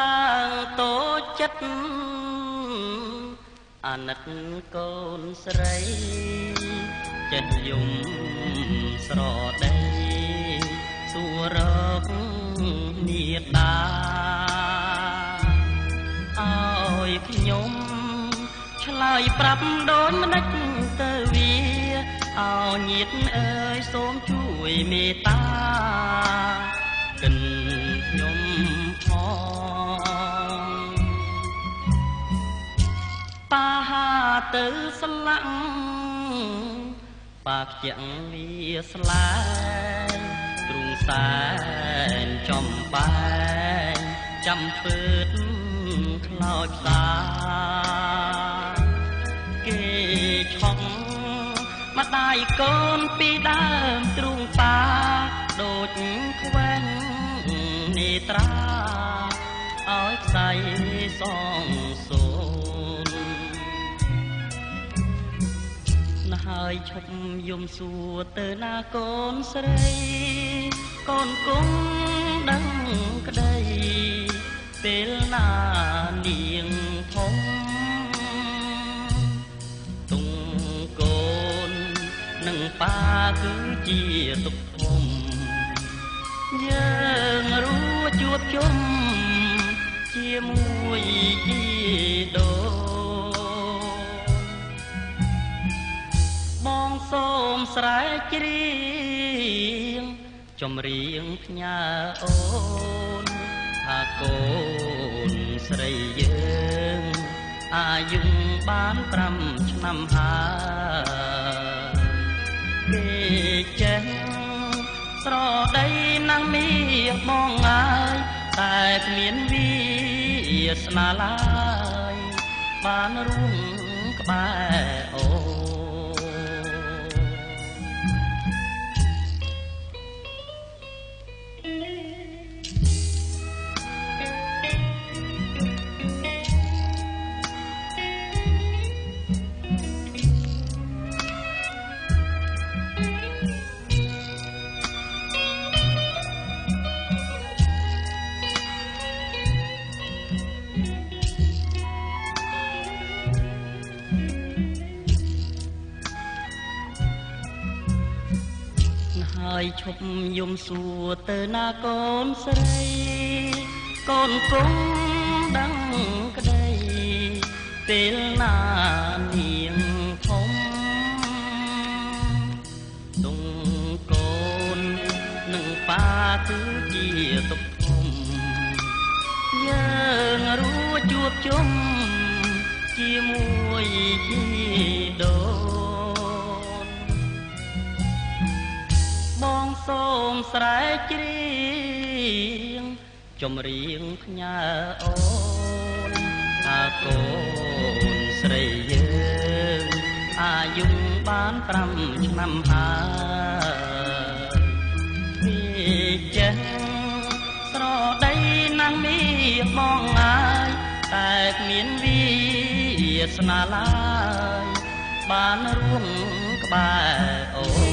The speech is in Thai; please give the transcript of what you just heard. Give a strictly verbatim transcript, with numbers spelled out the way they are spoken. lao tố chất à nật con sấy chân dùng sọ đây xua rớt nhiệt đà ôi nhôm lời bập đôi mắt nách tơ vi ao nhiệt ơi xóm chuối mê ta tình nhôm phong pa ha tử slang bạc chẳng lia slang trung san chom ban chăm phớt lòi xaได้ก่อนปีดำตรุงป่าโดดแคว้นนิตราเอาใส่ซองสูนน่าหายชมยมสัวเตอหน้าก่อนใส่ก่อนกุ้งดังกระไดเป็นหน้าเนียงทองปาคือจีตุกพมยังรู้จวบจมเจียมวยจีโดมองโสมสลายเกลียงจมเรียงพญาโอนหากโกนใส่เยืองอายุบ้านปรำชนำหาเจ้าสรอได้นางมีมองอายแต่เมียนวิสนาลายบ้านรุ่งกบายโอชมยมสัวเตอหน้าก่อนใส่ก่อนกุ้งดังกระไดเป็นหน้าเนียงทองตรงโกนหนึ่งป่าถือเจียตกทมยังรู้จวบจมจีมวยจีโดสมสลายเกลียงจมเรียงพญาโอนอาโกนใส่เยืองอายุบ้านปรำชนำหามีเจ้าสรอได้นางมีมองอายแต่เมียนวิสนาลายบ้านรุ่งกบายโอ